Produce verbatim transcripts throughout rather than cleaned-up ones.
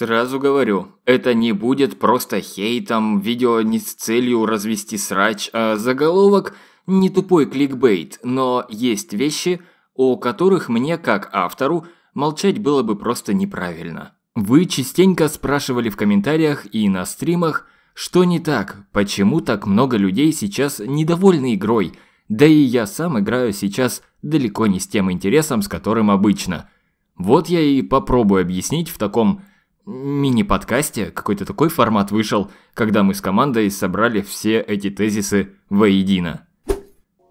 Сразу говорю, это не будет просто хейтом, видео не с целью развести срач, а заголовок не тупой кликбейт, но есть вещи, о которых мне, как автору, молчать было бы просто неправильно. Вы частенько спрашивали в комментариях и на стримах, что не так, почему так много людей сейчас недовольны игрой, да и я сам играю сейчас далеко не с тем интересом, с которым обычно. Вот я и попробую объяснить в таком мини-подкасте, какой-то такой формат вышел, когда мы с командой собрали все эти тезисы воедино.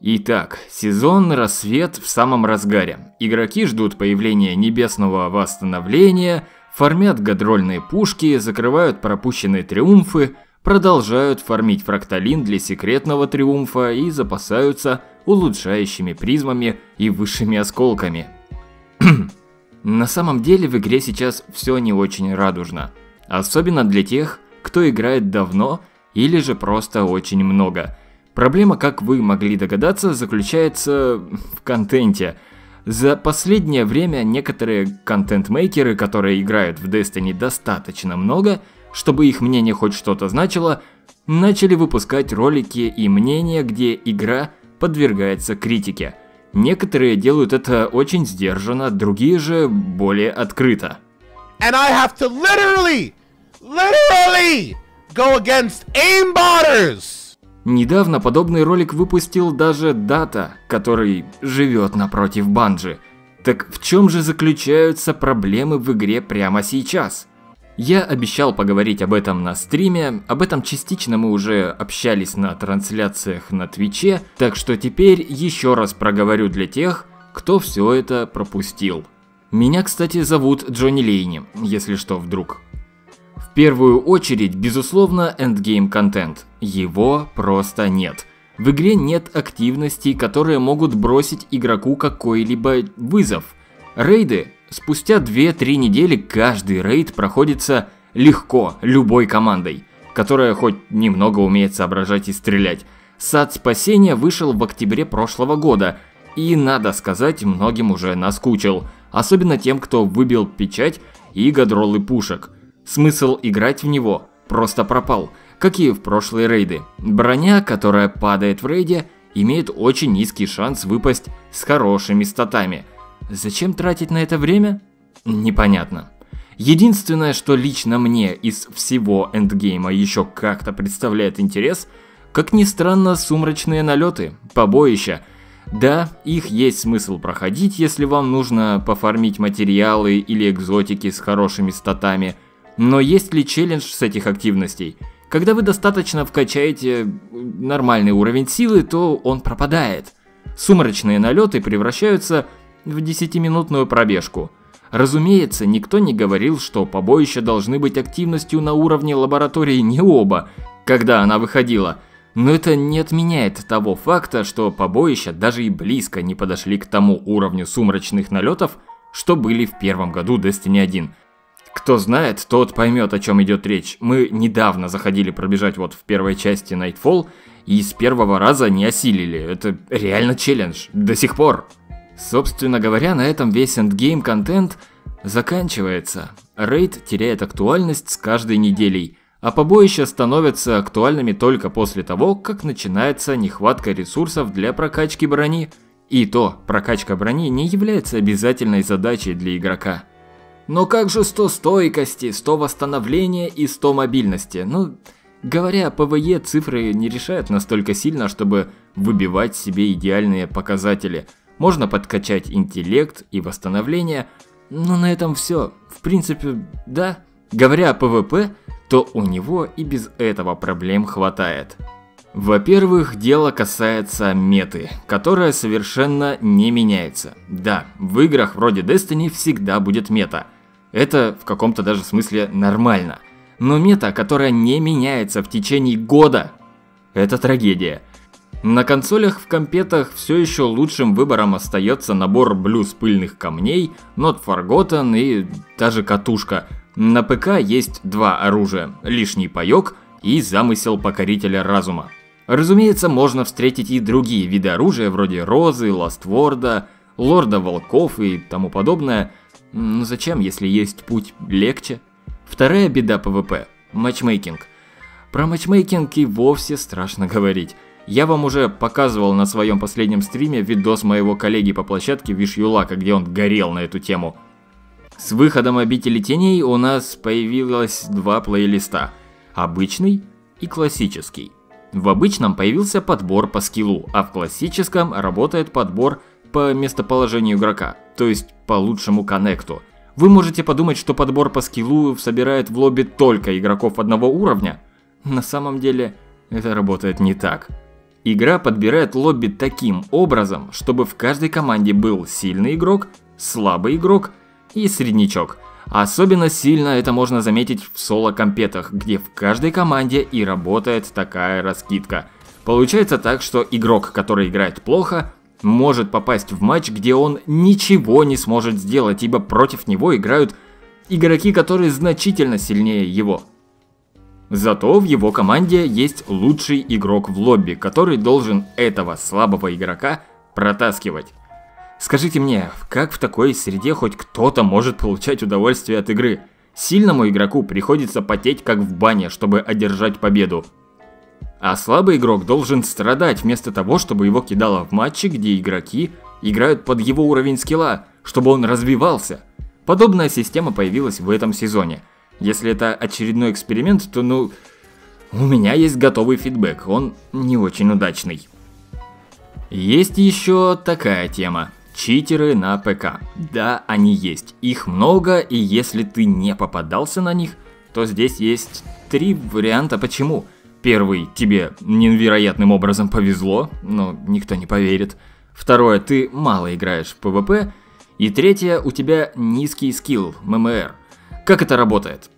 Итак, сезон «Рассвет» в самом разгаре. Игроки ждут появления небесного восстановления, фармят гадрольные пушки, закрывают пропущенные триумфы, продолжают фармить фракталин для секретного триумфа и запасаются улучшающими призмами и высшими осколками. На самом деле в игре сейчас все не очень радужно. Особенно для тех, кто играет давно или же просто очень много. Проблема, как вы могли догадаться, заключается в контенте. За последнее время некоторые контент-мейкеры, которые играют в Destiny достаточно много, чтобы их мнение хоть что-то значило, начали выпускать ролики и мнения, где игра подвергается критике. Некоторые делают это очень сдержанно, другие же более открыто. And I have to literally, literally go against aimbotters. Недавно подобный ролик выпустил даже Дата, который живет напротив Банджи. Так в чем же заключаются проблемы в игре прямо сейчас? Я обещал поговорить об этом на стриме, об этом частично мы уже общались на трансляциях на Твиче, так что теперь еще раз проговорю для тех, кто все это пропустил. Меня, кстати, зовут Джонни Лейни, если что вдруг. В первую очередь, безусловно, эндгейм-контент. Его просто нет. В игре нет активностей, которые могут бросить игроку какой-либо вызов. Рейды. Спустя две-три недели каждый рейд проходится легко любой командой, которая хоть немного умеет соображать и стрелять. Сад спасения вышел в октябре прошлого года и, надо сказать, многим уже наскучил. Особенно тем, кто выбил печать и гадролы пушек. Смысл играть в него просто пропал, как и в прошлые рейды. Броня, которая падает в рейде, имеет очень низкий шанс выпасть с хорошими статами. Зачем тратить на это время? Непонятно. Единственное, что лично мне из всего эндгейма еще как-то представляет интерес, как ни странно, сумрачные налеты, побоища. Да, их есть смысл проходить, если вам нужно пофармить материалы или экзотики с хорошими статами. Но есть ли челлендж с этих активностей? Когда вы достаточно вкачаете нормальный уровень силы, то он пропадает. Сумрачные налеты превращаются в десятиминутную пробежку. Разумеется, никто не говорил, что побоища должны быть активностью на уровне лаборатории Необа, когда она выходила. Но это не отменяет того факта, что побоища даже и близко не подошли к тому уровню сумрачных налетов, что были в первом году Destiny один. Кто знает, тот поймет, о чем идет речь. Мы недавно заходили пробежать вот в первой части Nightfall и с первого раза не осилили. Это реально челлендж. До сих пор. Собственно говоря, на этом весь эндгейм контент заканчивается. Рейд теряет актуальность с каждой неделей, а побоища становятся актуальными только после того, как начинается нехватка ресурсов для прокачки брони. И то, прокачка брони не является обязательной задачей для игрока. Но как же сто стойкости, сто восстановления и сто мобильности? Ну, говоря о ПВЕ, цифры не решают настолько сильно, чтобы выбивать себе идеальные показатели. Можно подкачать интеллект и восстановление, но на этом все. В принципе, да. Говоря о ПВП, то у него и без этого проблем хватает. Во-первых, дело касается меты, которая совершенно не меняется. Да, в играх вроде Destiny всегда будет мета. Это в каком-то даже смысле нормально. Но мета, которая не меняется в течение года, это трагедия. На консолях в компетах все еще лучшим выбором остается набор блюз пыльных камней, Not Forgotten и та же катушка. На ПК есть два оружия, лишний паёк и замысел покорителя разума. Разумеется, можно встретить и другие виды оружия, вроде розы, ластворда, лорда волков и тому подобное. Но зачем, если есть путь легче? Вторая беда пэ вэ пэ – матчмейкинг. Про матчмейкинг и вовсе страшно говорить. Я вам уже показывал на своем последнем стриме видос моего коллеги по площадке Вишюлака, где он горел на эту тему. С выходом «Обители Теней» у нас появилось два плейлиста – обычный и классический. В обычном появился подбор по скиллу, а в классическом работает подбор по местоположению игрока, то есть по лучшему коннекту. Вы можете подумать, что подбор по скиллу собирает в лобби только игроков одного уровня. На самом деле, это работает не так. Игра подбирает лобби таким образом, чтобы в каждой команде был сильный игрок, слабый игрок и среднячок. Особенно сильно это можно заметить в соло-компетах, где в каждой команде и работает такая раскидка. Получается так, что игрок, который играет плохо, может попасть в матч, где он ничего не сможет сделать, ибо против него играют игроки, которые значительно сильнее его. Зато в его команде есть лучший игрок в лобби, который должен этого слабого игрока протаскивать. Скажите мне, как в такой среде хоть кто-то может получать удовольствие от игры? Сильному игроку приходится потеть как в бане, чтобы одержать победу. А слабый игрок должен страдать вместо того, чтобы его кидало в матчи, где игроки играют под его уровень скилла, чтобы он развивался. Подобная система появилась в этом сезоне. Если это очередной эксперимент, то ну... У меня есть готовый фидбэк, он не очень удачный. Есть еще такая тема. Читеры на пэ ка. Да, они есть. Их много, и если ты не попадался на них, то здесь есть три варианта почему. Первый, тебе невероятным образом повезло, но никто не поверит. Второе, ты мало играешь в пэ вэ пэ. И третье, у тебя низкий скилл, эм эм эр. Как это работает?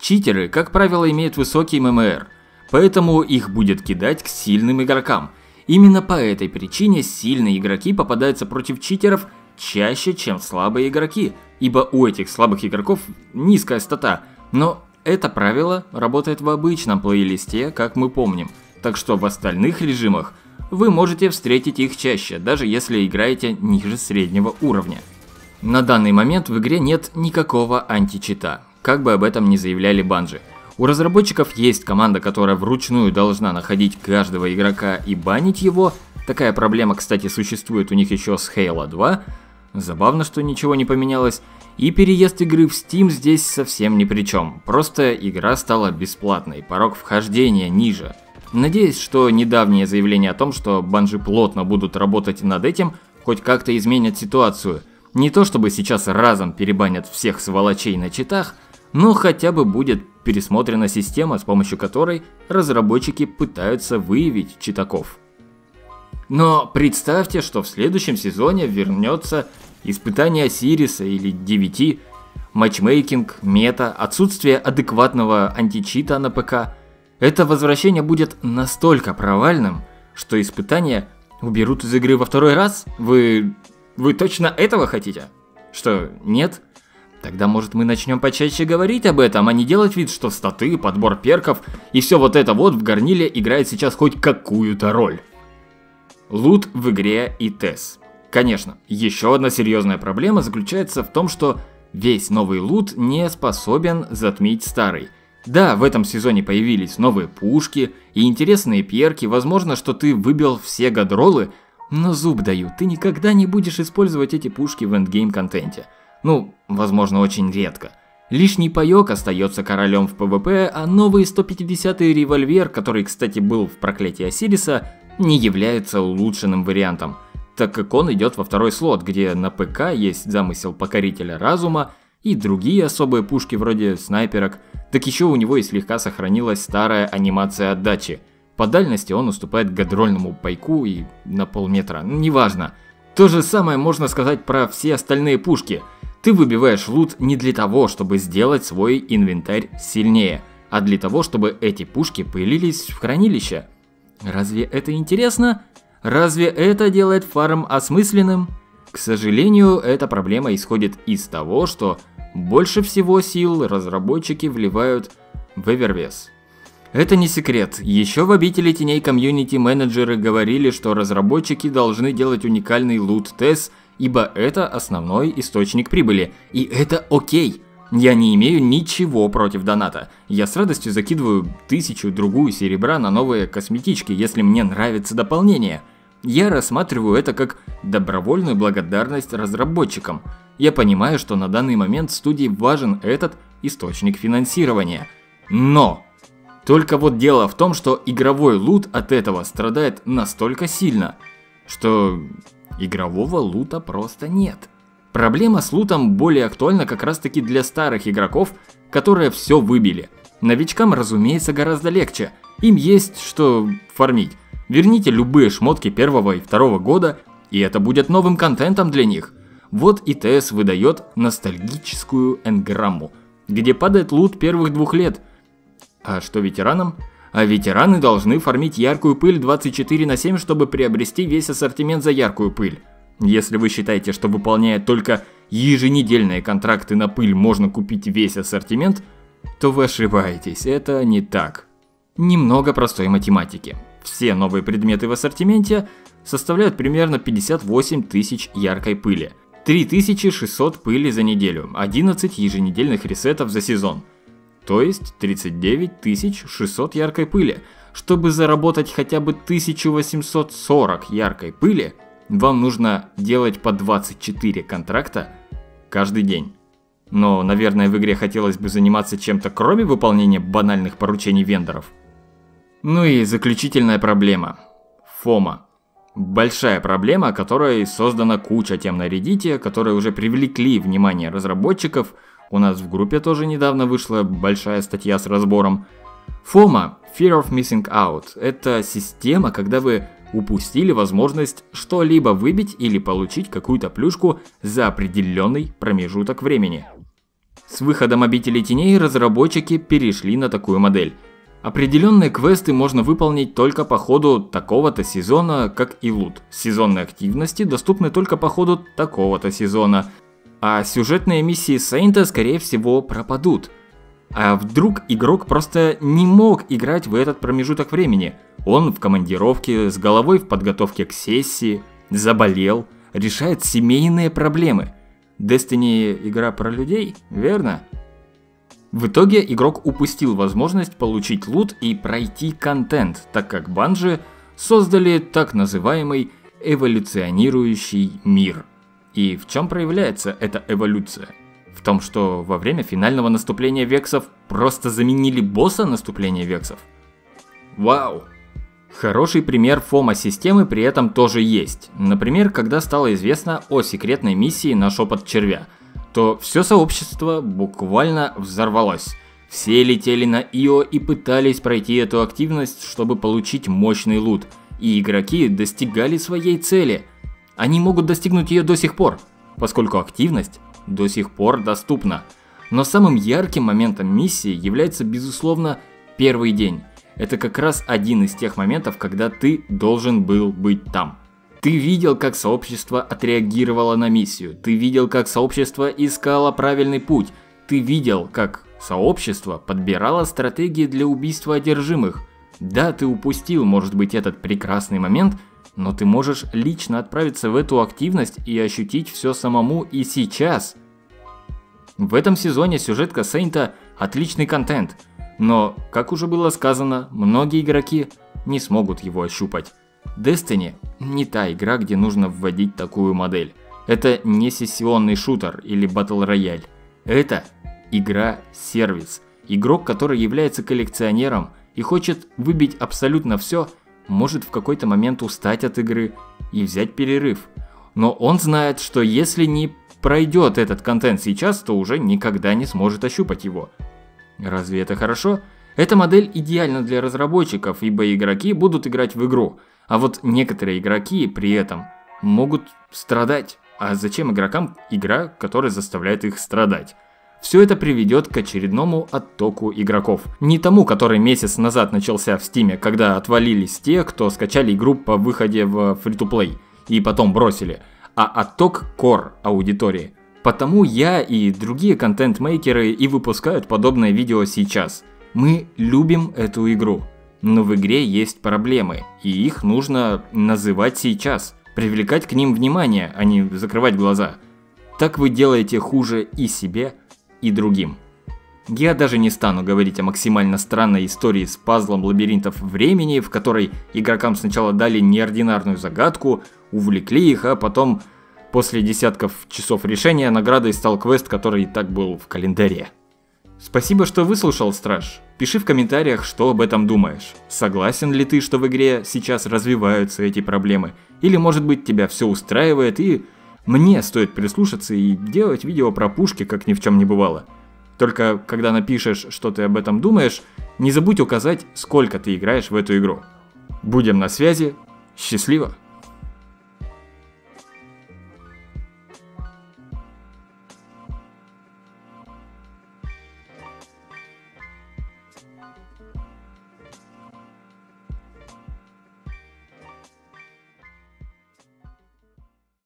Читеры, как правило, имеют высокий эм эм эр, поэтому их будет кидать к сильным игрокам. Именно по этой причине сильные игроки попадаются против читеров чаще, чем слабые игроки, ибо у этих слабых игроков низкая стата. Но это правило работает в обычном плейлисте, как мы помним, так что в остальных режимах вы можете встретить их чаще, даже если играете ниже среднего уровня. На данный момент в игре нет никакого античита, как бы об этом ни заявляли Банджи. У разработчиков есть команда, которая вручную должна находить каждого игрока и банить его. Такая проблема, кстати, существует у них еще с Хейла два. Забавно, что ничего не поменялось. И переезд игры в Steam здесь совсем ни при чем. Просто игра стала бесплатной, порог вхождения ниже. Надеюсь, что недавнее заявление о том, что Банджи плотно будут работать над этим, хоть как-то изменят ситуацию. Не то чтобы сейчас разом перебанят всех сволочей на читах, но хотя бы будет пересмотрена система, с помощью которой разработчики пытаются выявить читаков. Но представьте, что в следующем сезоне вернется испытание Сириса или девяти, матчмейкинг, мета, отсутствие адекватного античита на пэ ка. Это возвращение будет настолько провальным, что испытания уберут из игры во второй раз? Вы... вы точно этого хотите? Что, нет? Тогда, может, мы начнем почаще говорить об этом, а не делать вид, что статы, подбор перков и все вот это вот в горниле играет сейчас хоть какую-то роль. Лут в игре и ТЭС. Конечно, еще одна серьезная проблема заключается в том, что весь новый лут не способен затмить старый. Да, в этом сезоне появились новые пушки и интересные перки, возможно, что ты выбил все гадролы, но зуб даю, ты никогда не будешь использовать эти пушки в эндгейм-контенте. Ну, возможно, очень редко. Лишний паёк остается королем в пэ вэ пэ, а новый сто пятидесятый револьвер, который, кстати, был в Проклятии Асириса, не является улучшенным вариантом, так как он идет во второй слот, где на пэ ка есть замысел покорителя разума и другие особые пушки вроде снайперок, так еще у него и слегка сохранилась старая анимация отдачи. По дальности он уступает гадрольному пайку и на полметра, неважно. То же самое можно сказать про все остальные пушки. Ты выбиваешь лут не для того, чтобы сделать свой инвентарь сильнее, а для того, чтобы эти пушки пылились в хранилище. Разве это интересно? Разве это делает фарм осмысленным? К сожалению, эта проблема исходит из того, что больше всего сил разработчики вливают в Эвервес. Это не секрет, еще в Обители Теней комьюнити-менеджеры говорили, что разработчики должны делать уникальный лут-тест, ибо это основной источник прибыли, и это окей. Я не имею ничего против доната. Я с радостью закидываю тысячу-другую серебра на новые косметички, если мне нравится дополнение. Я рассматриваю это как добровольную благодарность разработчикам. Я понимаю, что на данный момент студии важен этот источник финансирования. Но! Только вот дело в том, что игровой лут от этого страдает настолько сильно, что игрового лута просто нет. Проблема с лутом более актуальна как раз таки для старых игроков, которые все выбили. Новичкам, разумеется, гораздо легче. Им есть что фармить. Верните любые шмотки первого и второго года, и это будет новым контентом для них. Вот ИТС выдает ностальгическую энграмму, где падает лут первых двух лет. А что ветеранам? А ветераны должны фармить яркую пыль двадцать четыре на семь, чтобы приобрести весь ассортимент за яркую пыль. Если вы считаете, что выполняя только еженедельные контракты на пыль можно купить весь ассортимент, то вы ошибаетесь, это не так. Немного простой математики. Все новые предметы в ассортименте составляют примерно пятьдесят восемь тысяч яркой пыли, три тысячи шестьсот пыли за неделю, одиннадцать еженедельных ресетов за сезон, то есть тридцать девять тысяч шестьсот яркой пыли. Чтобы заработать хотя бы тысячу восемьсот сорок яркой пыли, вам нужно делать по двадцать четыре контракта каждый день. Но, наверное, в игре хотелось бы заниматься чем-то, кроме выполнения банальных поручений вендоров. Ну и заключительная проблема. ФОМА. Большая проблема, которой создана куча тем на Reddit, которые уже привлекли внимание разработчиков. У нас в группе тоже недавно вышла большая статья с разбором. ФОМА, Fear of Missing Out, это система, когда вы упустили возможность что-либо выбить или получить какую-то плюшку за определенный промежуток времени. С выходом Обители Теней разработчики перешли на такую модель. Определенные квесты можно выполнить только по ходу такого-то сезона, как и лут. Сезонные активности доступны только по ходу такого-то сезона, а сюжетные миссии Сейнта, скорее всего, пропадут. А вдруг игрок просто не мог играть в этот промежуток времени? Он в командировке, с головой в подготовке к сессии, заболел, решает семейные проблемы. Destiny – игра про людей, верно? В итоге игрок упустил возможность получить лут и пройти контент, так как Банджи создали так называемый эволюционирующий мир. И в чем проявляется эта эволюция? В том, что во время финального наступления вексов просто заменили босса наступления вексов. Вау! Хороший пример ФОМА-системы при этом тоже есть. Например, когда стало известно о секретной миссии на Шепот Червя, то все сообщество буквально взорвалось. Все летели на Ио и пытались пройти эту активность, чтобы получить мощный лут. И игроки достигали своей цели. Они могут достигнуть ее до сих пор, поскольку активность до сих пор доступна. Но самым ярким моментом миссии является, безусловно, первый день. Это как раз один из тех моментов, когда ты должен был быть там. Ты видел, как сообщество отреагировало на миссию, ты видел, как сообщество искало правильный путь, ты видел, как сообщество подбирало стратегии для убийства одержимых. Да, ты упустил, может быть, этот прекрасный момент, но ты можешь лично отправиться в эту активность и ощутить все самому и сейчас. В этом сезоне сюжетка Сейнта – отличный контент, но, как уже было сказано, многие игроки не смогут его ощупать. Destiny – не та игра, где нужно вводить такую модель. Это не сессионный шутер или Battle Royale. Это игра-сервис. Игрок, который является коллекционером и хочет выбить абсолютно все, может в какой-то момент устать от игры и взять перерыв. Но он знает, что если не пройдет этот контент сейчас, то уже никогда не сможет ощупать его. Разве это хорошо? Эта модель идеальна для разработчиков, ибо игроки будут играть в игру, а вот некоторые игроки при этом могут страдать. А зачем игрокам игра, которая заставляет их страдать? Все это приведет к очередному оттоку игроков. Не тому, который месяц назад начался в Steam, когда отвалились те, кто скачали игру по выходе в фри-ту-плей и потом бросили, а отток core аудитории. Потому я и другие контент-мейкеры и выпускают подобное видео сейчас. Мы любим эту игру, но в игре есть проблемы, и их нужно называть сейчас, привлекать к ним внимание, а не закрывать глаза. Так вы делаете хуже и себе, и другим. Я даже не стану говорить о максимально странной истории с пазлом лабиринтов времени, в которой игрокам сначала дали неординарную загадку, увлекли их, а потом, после десятков часов решения, наградой стал квест, который и так был в календаре. Спасибо, что выслушал, Страж. Пиши в комментариях, что об этом думаешь. Согласен ли ты, что в игре сейчас развиваются эти проблемы? Или, может быть, тебя все устраивает и мне стоит прислушаться и делать видео про пушки, как ни в чем не бывало? Только когда напишешь, что ты об этом думаешь, не забудь указать, сколько ты играешь в эту игру. Будем на связи. Счастливо!